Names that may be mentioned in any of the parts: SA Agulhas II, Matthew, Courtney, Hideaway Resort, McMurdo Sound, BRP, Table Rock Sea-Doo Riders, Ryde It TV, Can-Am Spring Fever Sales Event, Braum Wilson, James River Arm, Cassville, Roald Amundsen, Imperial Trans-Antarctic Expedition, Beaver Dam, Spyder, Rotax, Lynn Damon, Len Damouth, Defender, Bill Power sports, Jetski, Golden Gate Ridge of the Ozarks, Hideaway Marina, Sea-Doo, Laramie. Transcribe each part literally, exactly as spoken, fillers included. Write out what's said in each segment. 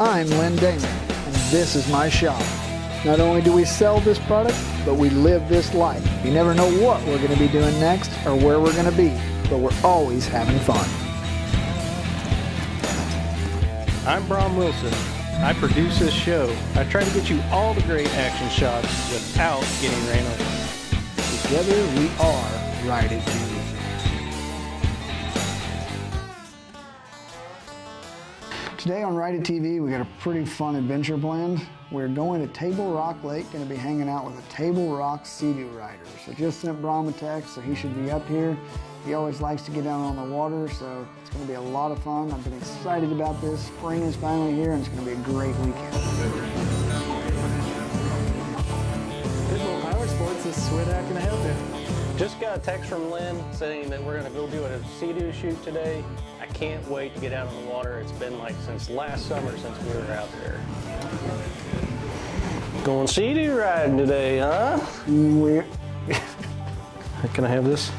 I'm Lynn Damon, and this is my shop. Not only do we sell this product, but we live this life. You never know what we're going to be doing next or where we're going to be, but we're always having fun. I'm Braum Wilson. I produce this show. I try to get you all the great action shots without getting rain on. Together we are Ryde It T V. Today on Ryde It T V, we got a pretty fun adventure planned. We're going to Table Rock Lake, going to be hanging out with the Table Rock Sea-Doo Riders. I just sent Braum a text, so he should be up here. He always likes to get down on the water, so it's going to be a lot of fun. I've been excited about this. Spring is finally here, and it's going to be a great weekend. Bill Power Sports, this is Swidhack. Can I help you? Just got a text from Lynn saying that we're going to go do a Sea-Doo shoot today. I can't wait to get out on the water. It's been like since last summer since we were out there. Going Sea-Doo riding today, huh? We're Can I have this?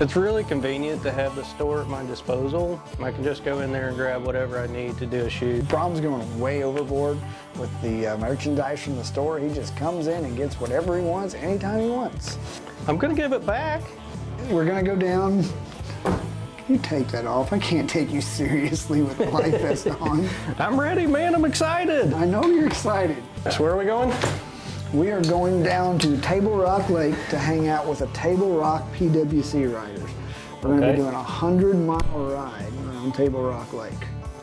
It's really convenient to have the store at my disposal. I can just go in there and grab whatever I need to do a shoot. Braum's going way overboard with the uh, merchandise from the store. He just comes in and gets whatever he wants, anytime he wants. I'm gonna give it back. We're gonna go down. Can you take that off? I can't take you seriously with a life vest on. I'm ready, man, I'm excited. I know you're excited. So where are we going? We are going down to Table Rock Lake to hang out with the Table Rock P W C Riders. We're okay. going to be doing a hundred mile ride around Table Rock Lake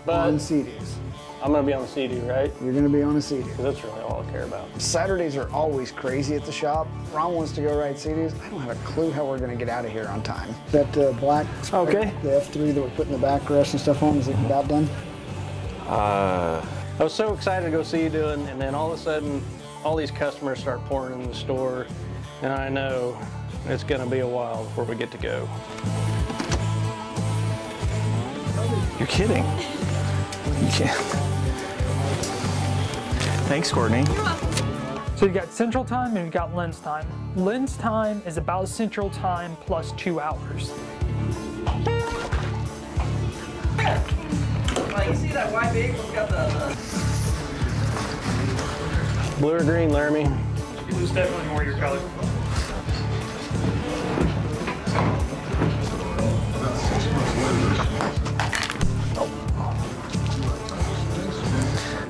but on Sea-Doos. I'm going to be on the Sea-Doo, right? You're going to be on a Sea-Doo. That's really all I care about. Saturdays are always crazy at the shop. Ron wants to go ride Sea-Doos. I don't have a clue how we're going to get out of here on time. That uh, black, okay. the F three that we're putting the backrest and stuff on, is it about done? Uh, I was so excited to go Sea-Doo, and, and then all of a sudden, all these customers start pouring in the store, and I know it's going to be a while before we get to go. You're kidding. You can't. Thanks, Courtney. You're welcome. So you've got Central Time and you've got Lynn's Time. Lynn's Time is about Central Time plus two hours. Well, you see that white big one's got the... the... Blue or green, Laramie? Blue's definitely more your color.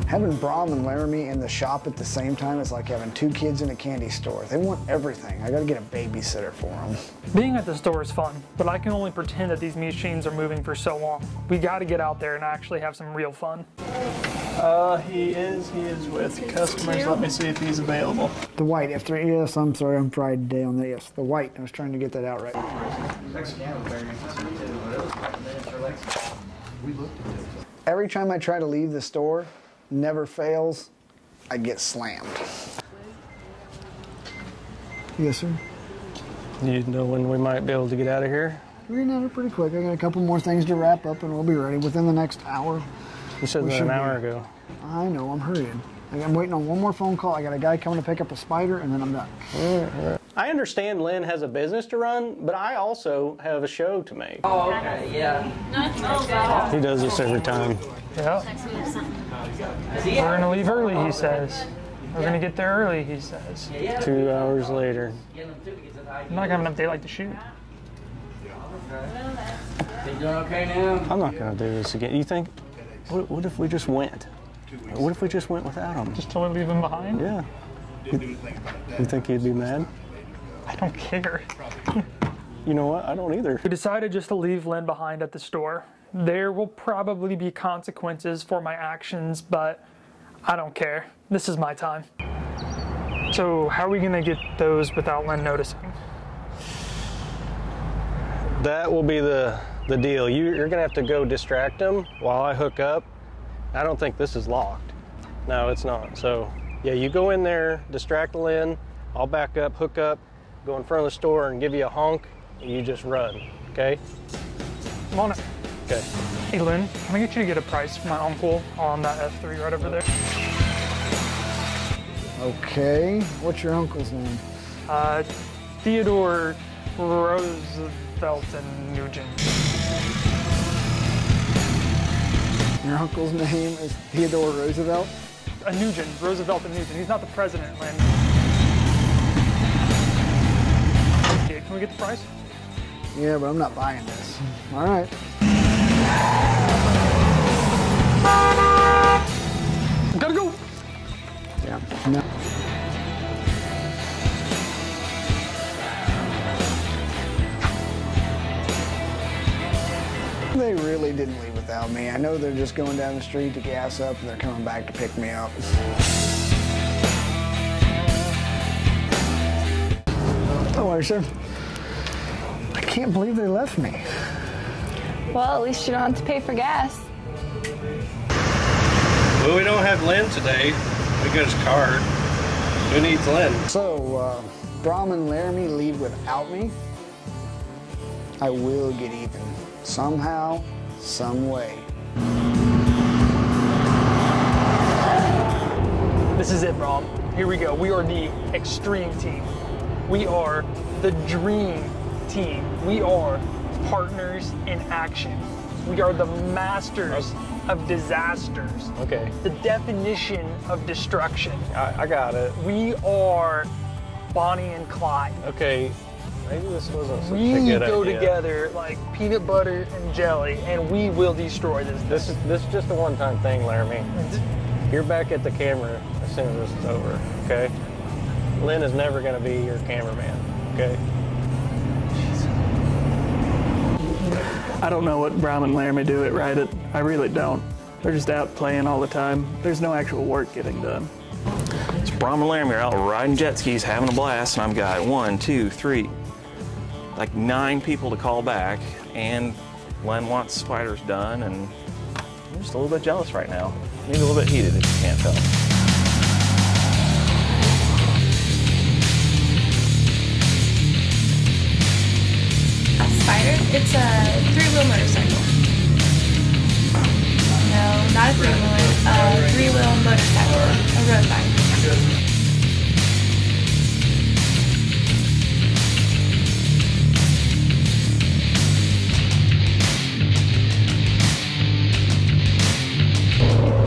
Having Braum and Laramie in the shop at the same time is like having two kids in a candy store. They want everything. I gotta get a babysitter for them. Being at the store is fun, but I can only pretend that these machines are moving for so long. We gotta get out there and actually have some real fun. Uh, he is, he is with customers. Let me see if he's available. The white F three, yes, I'm sorry, I'm fried day on that, yes. The white, I was trying to get that out right. Every time I try to leave the store, never fails, I get slammed. Yes, sir? You know when we might be able to get out of here? We're getting out of here pretty quick. I got a couple more things to wrap up and we'll be ready within the next hour. You said that an hour ago. I know, I'm hurrying. I'm waiting on one more phone call. I got a guy coming to pick up a Spyder, and then I'm done. Yeah. I understand Lynn has a business to run, but I also have a show to make. Oh, okay, yeah. He does this every time. Yeah. We're going to leave early, he says. We're going to get there early, he says. Two hours later. I'm not having enough daylight to shoot. You doing okay now? I'm not going to do this again. You think? What, what if we just went? What if we just went without him? Just totally leave him behind? Yeah. You, you think he'd be mad? I don't care. You know what? I don't either. We decided just to leave Lynn behind at the store. There will probably be consequences for my actions, but I don't care. This is my time. So how are we going to get those without Lynn noticing? That will be the... the deal. You, you're gonna have to go distract them while I hook up. I don't think this is locked. No, it's not. So yeah, you go in there, distract Lynn, I'll back up, hook up, go in front of the store and give you a honk, and you just run, okay? Come on. Okay. Hey Lynn, can I get you to get a price for my uncle on that F three right over there? Okay, what's your uncle's name? Uh, Theodore Roosevelt and Nugent. Your uncle's name is Theodore Roosevelt? A Nugent, Roosevelt and Nugent. He's not the president, Lynn. Okay, can we get the price? Yeah, but I'm not buying this. All right. Gotta go. Yeah. No. They really didn't leave without me. I know they're just going down the street to gas up and they're coming back to pick me up. Don't worry, sir. I can't believe they left me. Well, at least you don't have to pay for gas. Well, we don't have Lynn today. We got his card. Who needs Lynn? So, uh, Braum and Laramie leave without me. I will get even. Somehow, some way. This is it, Braum. Here we go. We are the extreme team. We are the dream team. We are partners in action. We are the masters of disasters. Okay. The definition of destruction. I, I got it. We are Bonnie and Clyde. Okay. Maybe this wasn't such we a good idea. We go together like peanut butter and jelly, and we will destroy this. This is this is just a one-time thing, Laramie. You're back at the camera as soon as this is over, okay? Lynn is never going to be your cameraman, okay? I don't know what Braum and Laramie do at Ryde It. I really don't. They're just out playing all the time. There's no actual work getting done. It's Braum and Laramie are out riding jet skis, having a blast, and I've got one, two, three. Like nine people to call back, and Len wants Spyder's done, and I'm just a little bit jealous right now. Maybe a little bit heated, if you can't tell. A Spyder? It's a three-wheel motorcycle. No, not a three-wheeler. A three-wheel motorcycle. A road bike.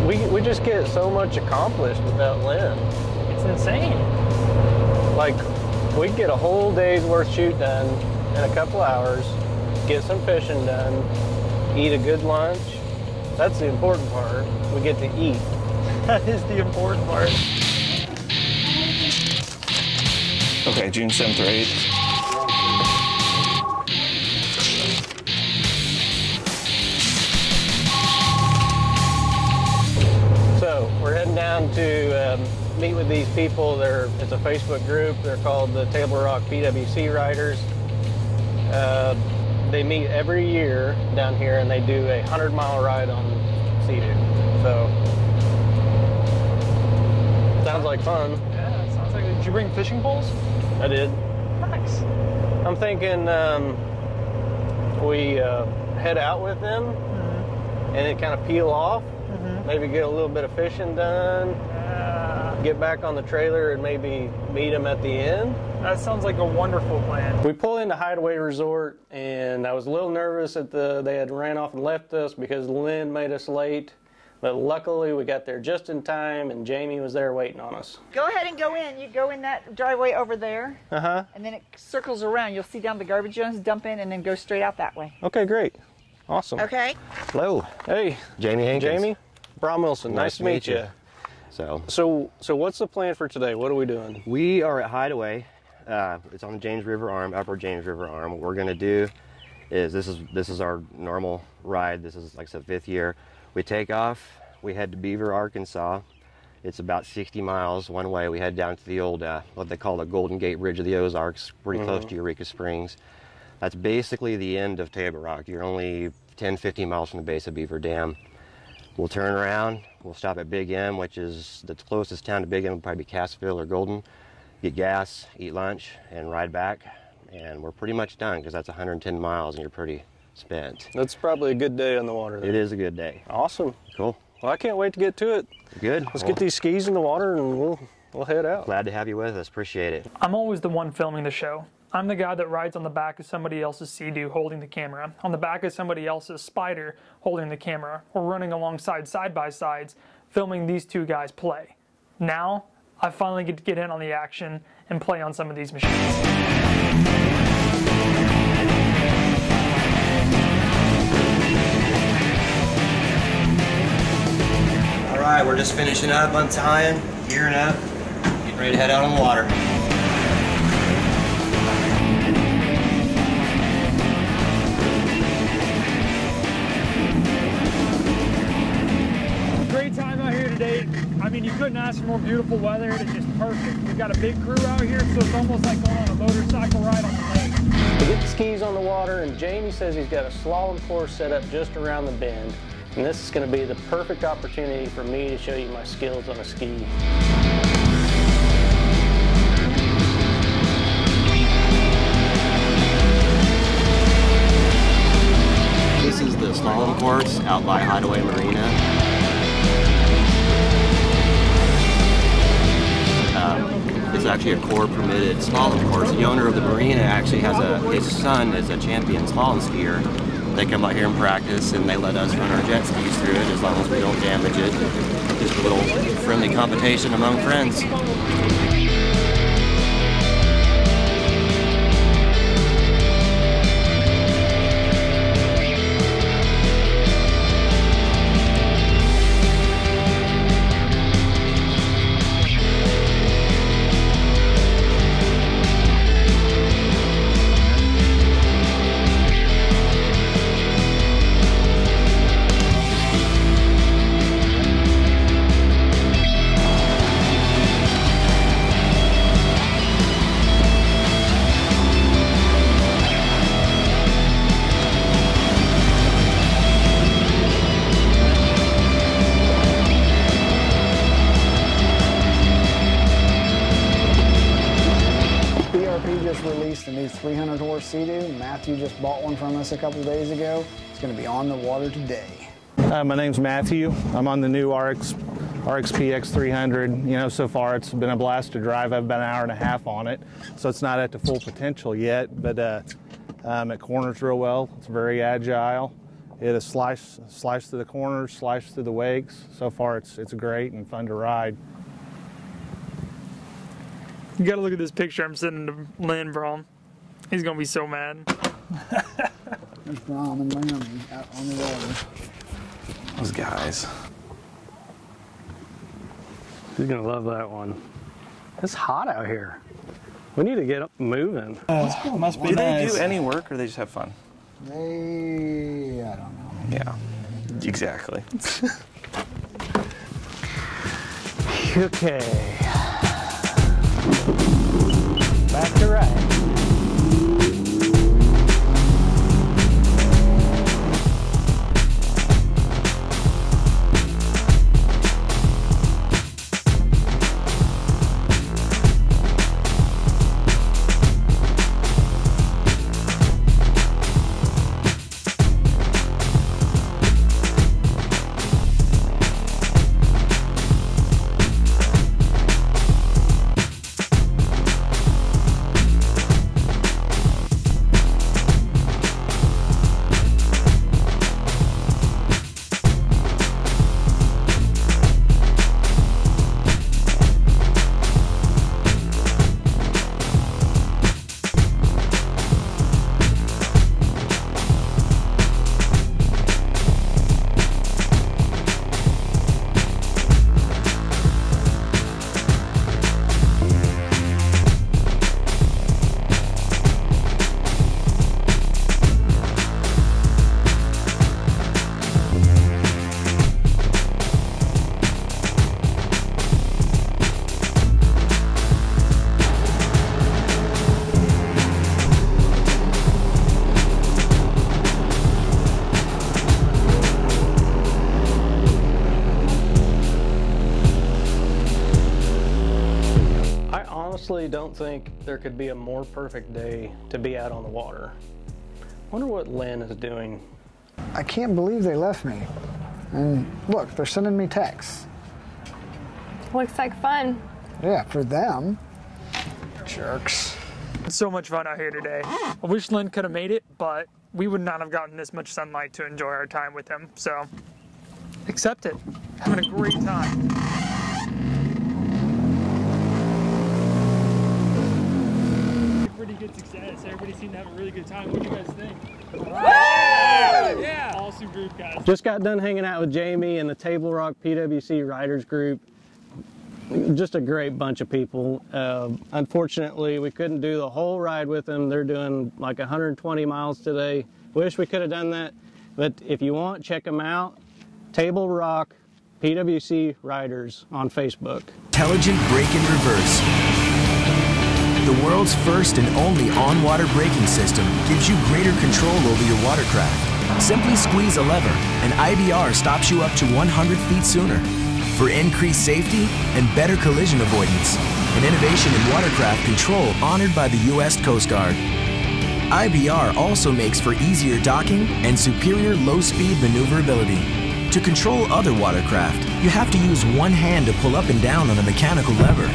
We, we just get so much accomplished without Lynn. It's insane. Like, we get a whole day's worth of shoot done in a couple hours, get some fishing done, eat a good lunch. That's the important part. We get to eat. That is the important part. Okay, June seventh or eighth. to um, meet with these people. They're, it's a Facebook group. They're called the Table Rock P W C Riders. Uh, they meet every year down here, and they do a hundred mile ride on Sea-Doo. So, sounds like fun. Yeah, it sounds like it. Did you bring fishing poles? I did. Nice. I'm thinking um, we uh, head out with them, mm-hmm. and it kind of peel off. Mm-hmm. Maybe get a little bit of fishing done, uh, get back on the trailer, and maybe meet them at the end. That sounds like a wonderful plan. We pull into Hideaway Resort, and I was a little nervous that the, they had ran off and left us because Lynn made us late. But luckily, we got there just in time, and Jamie was there waiting on us. Go ahead and go in. You go in that driveway over there, uh-huh. and then it circles around. You'll see down the garbage dumpster, dump in, and then go straight out that way. Okay, great. Awesome. Okay. Hello. Hey. Jamie Hankins. Jamie. Braum Wilson. Nice, nice to meet, meet you. you. So. So. So what's the plan for today? What are we doing? We are at Hideaway. Uh, it's on the James River Arm, Upper James River Arm. What we're gonna do is this is this is our normal ride. This is, like I said, fifth year. We take off. We head to Beaver, Arkansas. It's about sixty miles one way. We head down to the old uh, what they call the Golden Gate Ridge of the Ozarks, pretty mm-hmm. close to Eureka Springs. That's basically the end of Table Rock. You're only ten, fifteen miles from the base of Beaver Dam. We'll turn around, we'll stop at Big M, which is the closest town to Big M, probably Cassville or Golden. Get gas, eat lunch, and ride back. And we're pretty much done, because that's a hundred and ten miles and you're pretty spent. That's probably a good day on the water. Then. It is a good day. Awesome. Cool. Well, I can't wait to get to it. Good. Let's well, get these skis in the water and we'll, we'll head out. Glad to have you with us, appreciate it. I'm always the one filming the show. I'm the guy that rides on the back of somebody else's Sea-Doo holding the camera, on the back of somebody else's Spyder holding the camera, or running alongside side-by-sides filming these two guys play. Now, I finally get to get in on the action and play on some of these machines. Alright, we're just finishing up, untying, gearing up, getting ready to head out on the water. Great time out here today. I mean, you couldn't ask for more beautiful weather. It's just perfect. We've got a big crew out here, so it's almost like going on a motorcycle ride on the lake. We get the skis on the water, and Jamie says he's got a slalom course set up just around the bend. And this is going to be the perfect opportunity for me to show you my skills on a ski. This is the slalom course out by Hideaway Marina. Uh, it's actually a core permitted slalom course. The owner of the marina actually has a, his son is a champion slalom skier. They come out here and practice, and they let us run our jet skis through it as long as we don't damage it. Just a little friendly competition among friends. Sea-Doo. Matthew just bought one from us a couple days ago. It's going to be on the water today. Uh, my name's Matthew. I'm on the new R X P X three hundred. You know, so far it's been a blast to drive. I've been an hour and a half on it, so it's not at the full potential yet, but uh, um, it corners real well. It's very agile. It'll slice, slice through the corners, slice through the wakes. So far it's, it's great and fun to ride. You got to look at this picture I'm sending to Lynn, Braum. He's gonna be so mad. There's Braum and Laramie out on the water. Those guys. He's gonna love that one. It's hot out here. We need to get up moving. Uh, cool. Must be do nice. They do any work, or they just have fun? They, I don't know. Yeah, exactly. Okay. Back to right. Don't think there could be a more perfect day to be out on the water. Wonder what Lynn is doing. I can't believe they left me. And look, they're sending me texts. Looks like fun. Yeah, for them. Jerks. So much fun out here today. I wish Lynn could have made it, but we would not have gotten this much sunlight to enjoy our time with him. So accept it. Having a great time. Pretty good success. Everybody seemed to have a really good time. What do you guys think? All right. Woo! Yeah, awesome group, guys. Just got done hanging out with Jamie and the Table Rock P W C Riders group. Just a great bunch of people. Uh, unfortunately, we couldn't do the whole ride with them. They're doing like one hundred twenty miles today. Wish we could have done that, but if you want, check them out. Table Rock P W C Riders on Facebook. Intelligent brake in reverse. The world's first and only on-water braking system gives you greater control over your watercraft. Simply squeeze a lever, and I B R stops you up to one hundred feet sooner. For increased safety and better collision avoidance, an innovation in watercraft control honored by the U S Coast Guard. I B R also makes for easier docking and superior low-speed maneuverability. To control other watercraft, you have to use one hand to pull up and down on a mechanical lever.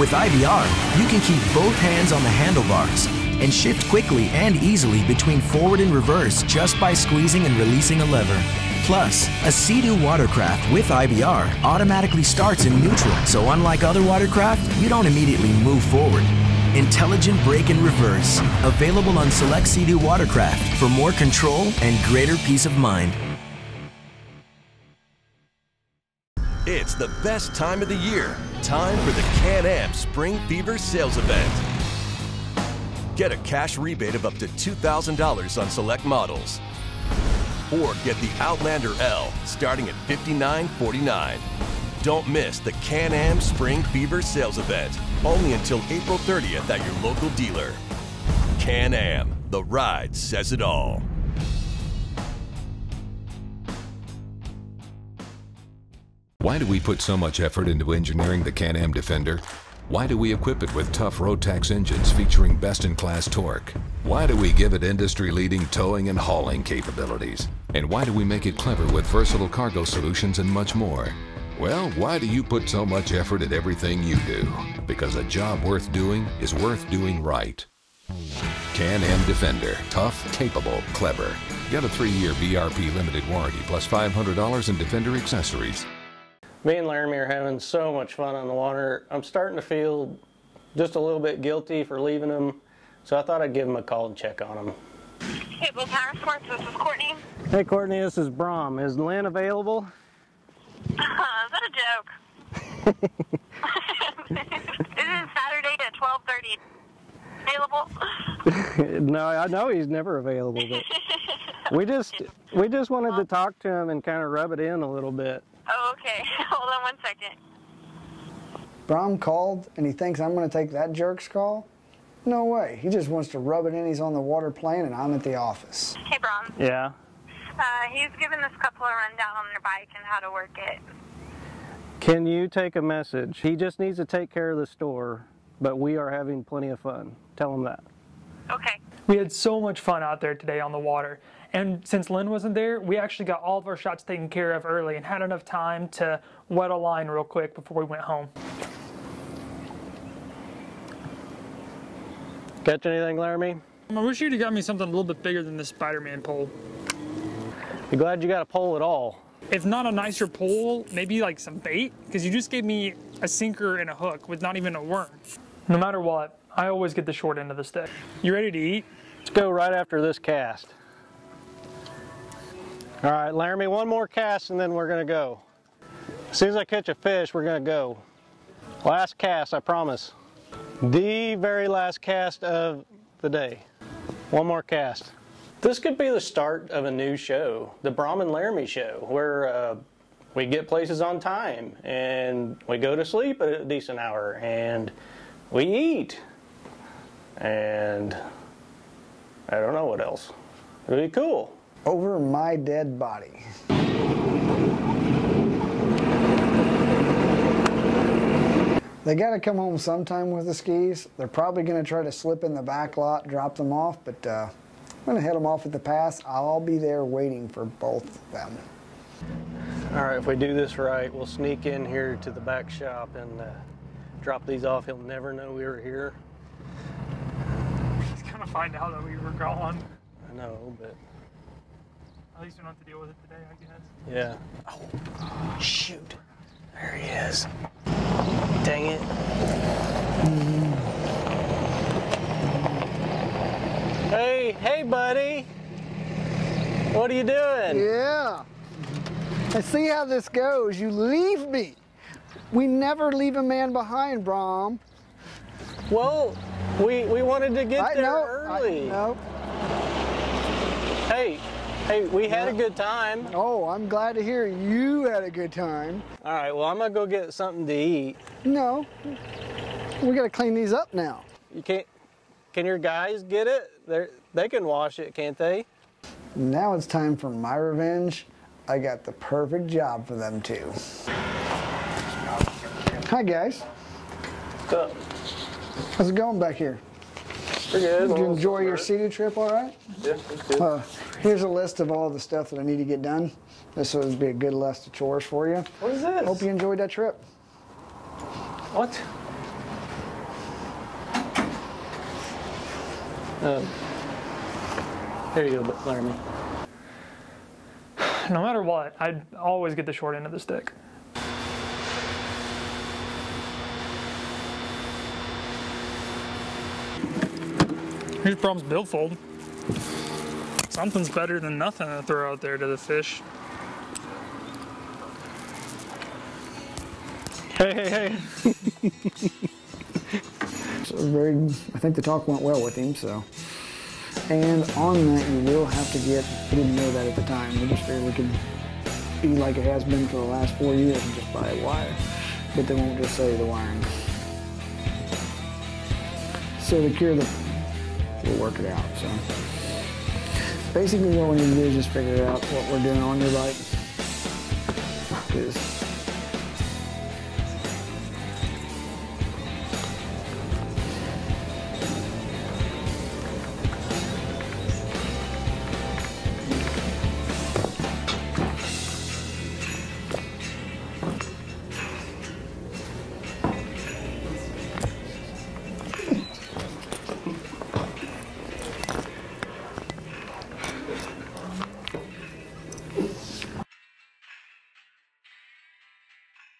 With I B R, you can keep both hands on the handlebars and shift quickly and easily between forward and reverse just by squeezing and releasing a lever. Plus, a Sea-Doo watercraft with I B R automatically starts in neutral, so unlike other watercraft, you don't immediately move forward. Intelligent brake in reverse, available on select Sea-Doo watercraft for more control and greater peace of mind. It's the best time of the year. Time for the Can-Am Spring Fever Sales Event. Get a cash rebate of up to two thousand dollars on select models. Or get the Outlander L, starting at fifty-nine forty-nine. Don't miss the Can-Am Spring Fever Sales Event, only until April thirtieth at your local dealer. Can-Am, the ride says it all. Why do we put so much effort into engineering the Can-Am Defender? Why do we equip it with tough Rotax engines featuring best-in-class torque? Why do we give it industry-leading towing and hauling capabilities? And why do we make it clever with versatile cargo solutions and much more? Well, why do you put so much effort at everything you do? Because a job worth doing is worth doing right. Can-Am Defender. Tough, capable, clever. Get a three-year B R P limited warranty plus five hundred dollars in Defender accessories. Me and Laramie are having so much fun on the water. I'm starting to feel just a little bit guilty for leaving them, so I thought I'd give them a call and check on them. Hey, Bill Power Sports, this is Courtney. Hey, Courtney, this is Braum. Is Lynn available? Uh, is that a joke? This is Saturday at twelve thirty. Available? No, I know he's never available, but we just, we just wanted to talk to him and kind of rub it in a little bit. Oh, okay. Hold on one second. Braum called, and he thinks I'm going to take that jerk's call? No way. He just wants to rub it in. He's on the water playing, and I'm at the office. Hey, Braum. Yeah? Uh, he's giving this couple a rundown on their bike and how to work it. Can you take a message? He just needs to take care of the store, but we are having plenty of fun. Tell him that. Okay. We had so much fun out there today on the water. And since Lynn wasn't there, we actually got all of our shots taken care of early and had enough time to wet a line real quick before we went home. Catch anything, Laramie? I wish you'd have got me something a little bit bigger than this Spider-Man pole. Be glad you got a pole at all. If not a nicer pole, maybe like some bait, because you just gave me a sinker and a hook with not even a worm. No matter what, I always get the short end of the stick. You ready to eat? Let's go right after this cast. All right, Laramie, one more cast and then we're gonna go. As soon as I catch a fish, we're gonna go. Last cast, I promise. The very last cast of the day. One more cast. This could be the start of a new show, the Braum and Laramie show, where uh, we get places on time and we go to sleep at a decent hour and we eat. And I don't know what else. It'll be cool. Over my dead body. They gotta come home sometime with the skis. They're probably gonna try to slip in the back lot, drop them off, but uh, I'm gonna head them off at the pass. I'll be there waiting for both of them. All right, if we do this right, we'll sneak in here to the back shop and uh, drop these off. He'll never know we were here. trying to find out that we were gone. I know, but... At least we don't have to deal with it today, I guess. Yeah. Oh, shoot. There he is. Dang it. Hey, hey, buddy. What are you doing? Yeah. And see how this goes. You leave me. We never leave a man behind, Braum. Well, we we wanted to get I there know, early. I know. Hey. Hey, we had yeah. a good time. Oh, I'm glad to hear you had a good time. All right, well, I'm gonna go get something to eat. No, we gotta clean these up now. You can't, can your guys get it? They're, they can wash it, can't they? Now it's time for my revenge. I got the perfect job for them too. Hi guys. What's up? How's it going back here? Good. Did you enjoy your Sea-Doo trip all right? Yeah, it's good. Uh, here's a list of all the stuff that I need to get done. This would be a good list of chores for you. What is this? Hope you enjoyed that trip. What? Um, there you go, Laramie. No matter what, I'd always get the short end of the stick. Here's Braum's billfold. Something's better than nothing to throw out there to the fish. Hey, hey, hey. So very, I think the talk went well with him, so. And on that, you will have to get, we didn't know that at the time. We just figured we could be like it has been for the last four years and just buy a wire. But they won't just sell you the wiring. So to cure the we'll work it out. So basically what we need to do is just figure out what we're doing on your bike.